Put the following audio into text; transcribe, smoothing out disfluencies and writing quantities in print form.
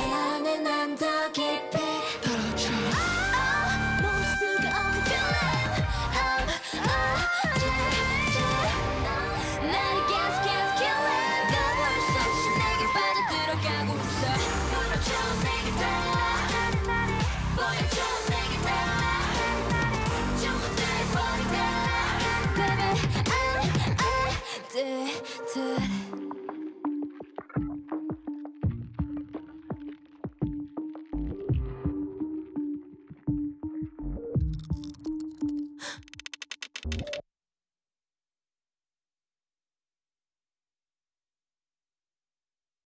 Yeah.